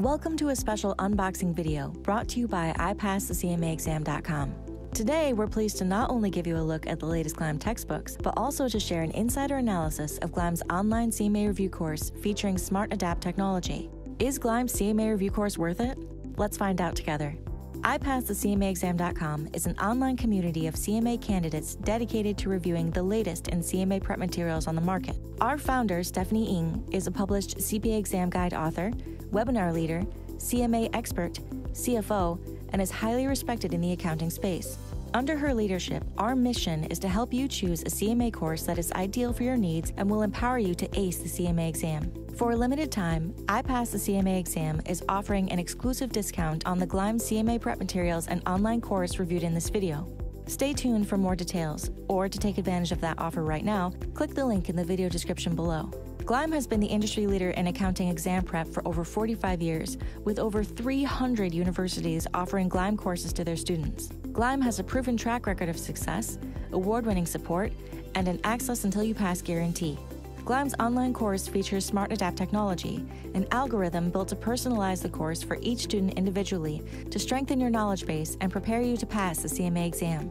Welcome to a special unboxing video brought to you by IPassTheCMAExam.com. Today, we're pleased to not only give you a look at the latest Gleim textbooks, but also to share an insider analysis of Gleim's online CMA review course featuring Smart Adapt technology. Is Gleim's CMA review course worth it? Let's find out together. IPassTheCMAExam.com is an online community of CMA candidates dedicated to reviewing the latest in CMA prep materials on the market. Our founder, Stephanie Ng, is a published CPA exam guide author, webinar leader, CMA expert, CFO, and is highly respected in the accounting space. Under her leadership, our mission is to help you choose a CMA course that is ideal for your needs and will empower you to ace the CMA exam. For a limited time, IPass the CMA exam is offering an exclusive discount on the Gleim CMA prep materials and online course reviewed in this video. Stay tuned for more details, or to take advantage of that offer right now, click the link in the video description below. Gleim has been the industry leader in accounting exam prep for over 45 years, with over 300 universities offering Gleim courses to their students. Gleim has a proven track record of success, award-winning support, and an access until you pass guarantee. Gleim's online course features Smart Adapt technology, an algorithm built to personalize the course for each student individually to strengthen your knowledge base and prepare you to pass the CMA exam.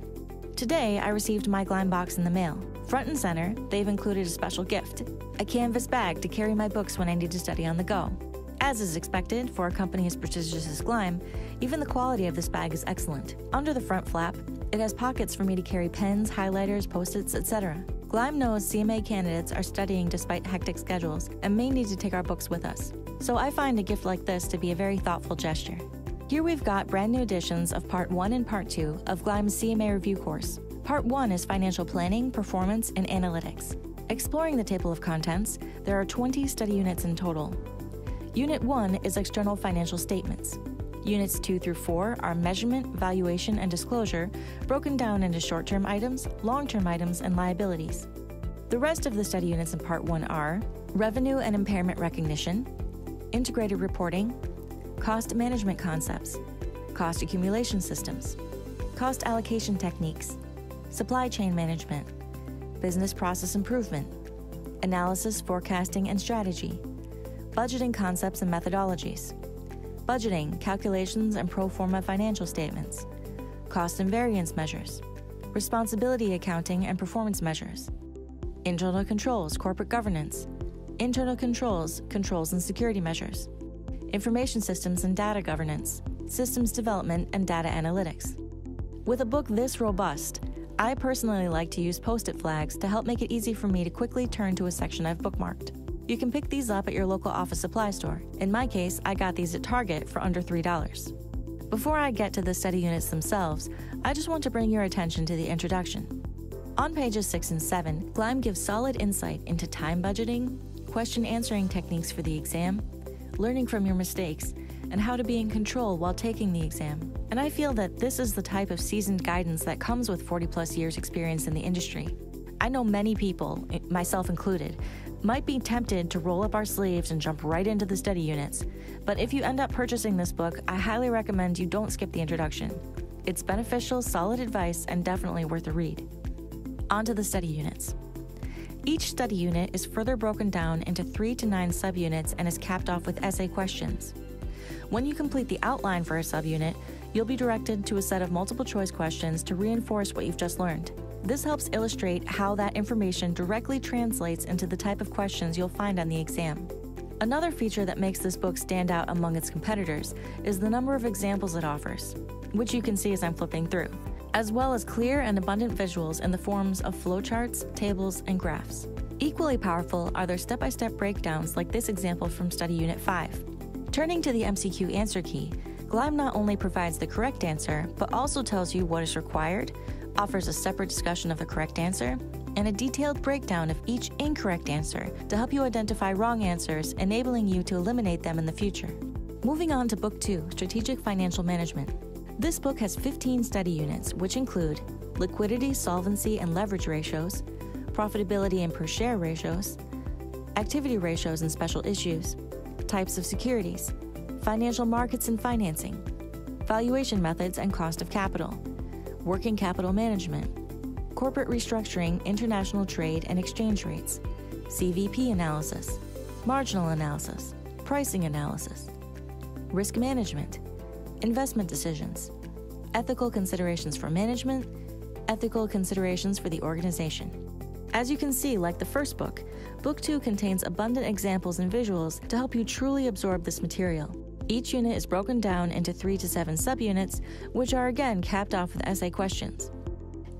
Today, I received my Gleim box in the mail. Front and center, they've included a special gift, a canvas bag to carry my books when I need to study on the go. As is expected for a company as prestigious as Gleim, even the quality of this bag is excellent. Under the front flap, it has pockets for me to carry pens, highlighters, post-its, etc. Gleim knows CMA candidates are studying despite hectic schedules and may need to take our books with us. So I find a gift like this to be a very thoughtful gesture. Here we've got brand new editions of Part 1 and Part 2 of Gleim's CMA review course. Part 1 is Financial Planning, Performance, and Analytics. Exploring the table of contents, there are 20 study units in total. Unit 1 is External Financial Statements. Units 2 through 4 are Measurement, Valuation, and Disclosure, broken down into short-term items, long-term items, and liabilities. The rest of the study units in Part 1 are Revenue and Impairment Recognition, Integrated Reporting, Cost management concepts, cost accumulation systems, cost allocation techniques, supply chain management, business process improvement, analysis, forecasting, and strategy, budgeting concepts and methodologies, budgeting, calculations, and pro forma financial statements, cost and variance measures, responsibility accounting and performance measures, internal controls, corporate governance, internal controls, controls and security measures, information systems and data governance, systems development, and data analytics. With a book this robust, I personally like to use post-it flags to help make it easy for me to quickly turn to a section I've bookmarked. You can pick these up at your local office supply store. In my case, I got these at Target for under $3. Before I get to the study units themselves, I just want to bring your attention to the introduction. On pages 6 and 7, Gleim gives solid insight into time budgeting, question answering techniques for the exam, learning from your mistakes, and how to be in control while taking the exam. And I feel that this is the type of seasoned guidance that comes with 40-plus years experience in the industry. I know many people, myself included, might be tempted to roll up our sleeves and jump right into the study units. But if you end up purchasing this book, I highly recommend you don't skip the introduction. It's beneficial, solid advice, and definitely worth a read. On to the study units. Each study unit is further broken down into 3 to 9 subunits and is capped off with essay questions. When you complete the outline for a subunit, you'll be directed to a set of multiple choice questions to reinforce what you've just learned. This helps illustrate how that information directly translates into the type of questions you'll find on the exam. Another feature that makes this book stand out among its competitors is the number of examples it offers, which you can see as I'm flipping through, as well as clear and abundant visuals in the forms of flowcharts, tables, and graphs. Equally powerful are their step-by-step breakdowns like this example from Study Unit 5. Turning to the MCQ answer key, Gleim not only provides the correct answer, but also tells you what is required, offers a separate discussion of the correct answer, and a detailed breakdown of each incorrect answer to help you identify wrong answers, enabling you to eliminate them in the future. Moving on to Book 2, Strategic Financial Management. This book has 15 study units, which include liquidity, solvency, and leverage ratios, profitability and per share ratios, activity ratios and special issues, types of securities, financial markets and financing, valuation methods and cost of capital, working capital management, corporate restructuring, international trade and exchange rates, CVP analysis, marginal analysis, pricing analysis, risk management, investment decisions, ethical considerations for management, ethical considerations for the organization. As you can see, like the first book, Book 2 contains abundant examples and visuals to help you truly absorb this material. Each unit is broken down into 3 to 7 subunits, which are again capped off with essay questions.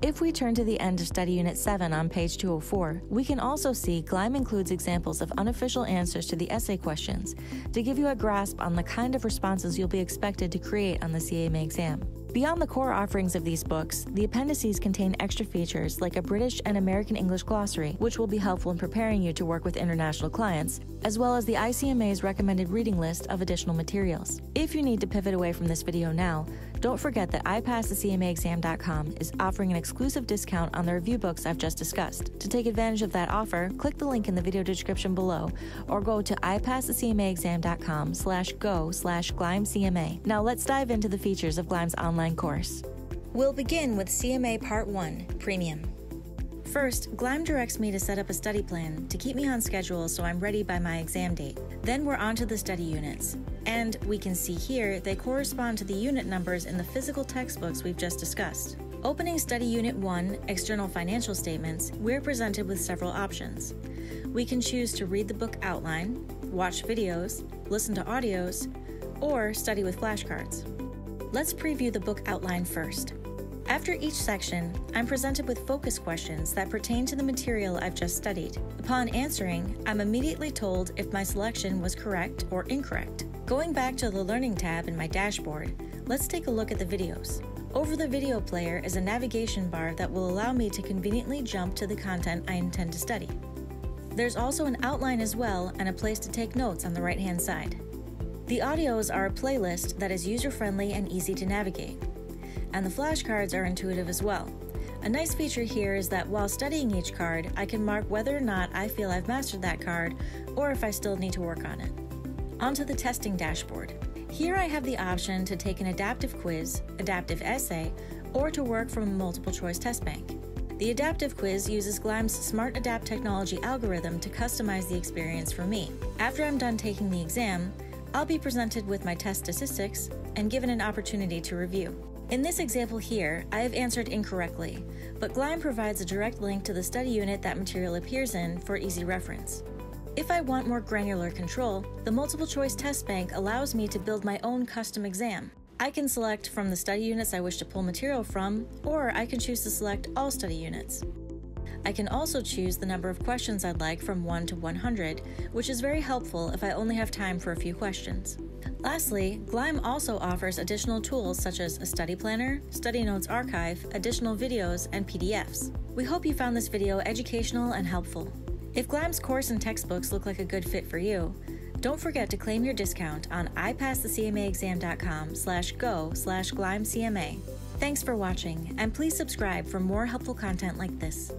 If we turn to the end of Study Unit 7 on page 204, we can also see Gleim includes examples of unofficial answers to the essay questions to give you a grasp on the kind of responses you'll be expected to create on the CMA exam. Beyond the core offerings of these books, the appendices contain extra features like a British and American English glossary, which will be helpful in preparing you to work with international clients, as well as the ICMA's recommended reading list of additional materials. If you need to pivot away from this video now, don't forget that IPassTheCMAExam.com is offering an exclusive discount on the review books I've just discussed. To take advantage of that offer, click the link in the video description below or go to IPassTheCMAExam.com/go/GleimCMA. Now let's dive into the features of Gleim's online course. We'll begin with CMA Part 1, Premium. First, Gleim directs me to set up a study plan to keep me on schedule so I'm ready by my exam date. Then we're on to the study units. And we can see here they correspond to the unit numbers in the physical textbooks we've just discussed. Opening Study Unit 1, External Financial Statements, we're presented with several options. We can choose to read the book outline, watch videos, listen to audios, or study with flashcards. Let's preview the book outline first. After each section, I'm presented with focus questions that pertain to the material I've just studied. Upon answering, I'm immediately told if my selection was correct or incorrect. Going back to the Learning tab in my dashboard, let's take a look at the videos. Over the video player is a navigation bar that will allow me to conveniently jump to the content I intend to study. There's also an outline as well and a place to take notes on the right-hand side. The audios are a playlist that is user-friendly and easy to navigate. And the flashcards are intuitive as well. A nice feature here is that while studying each card, I can mark whether or not I feel I've mastered that card or if I still need to work on it. Onto the testing dashboard. Here I have the option to take an adaptive quiz, adaptive essay, or to work from a multiple choice test bank. The adaptive quiz uses Gleim's Smart Adapt technology algorithm to customize the experience for me. After I'm done taking the exam, I'll be presented with my test statistics and given an opportunity to review. In this example here, I have answered incorrectly, but Gleim provides a direct link to the study unit that material appears in for easy reference. If I want more granular control, the multiple choice test bank allows me to build my own custom exam. I can select from the study units I wish to pull material from, or I can choose to select all study units. I can also choose the number of questions I'd like from 1 to 100, which is very helpful if I only have time for a few questions. Lastly, Gleim also offers additional tools such as a study planner, study notes archive, additional videos, and PDFs. We hope you found this video educational and helpful. If Gleim's course and textbooks look like a good fit for you, don't forget to claim your discount on IPassTheCMAExam.com/go/GleimCMA. Thanks for watching, and please subscribe for more helpful content like this.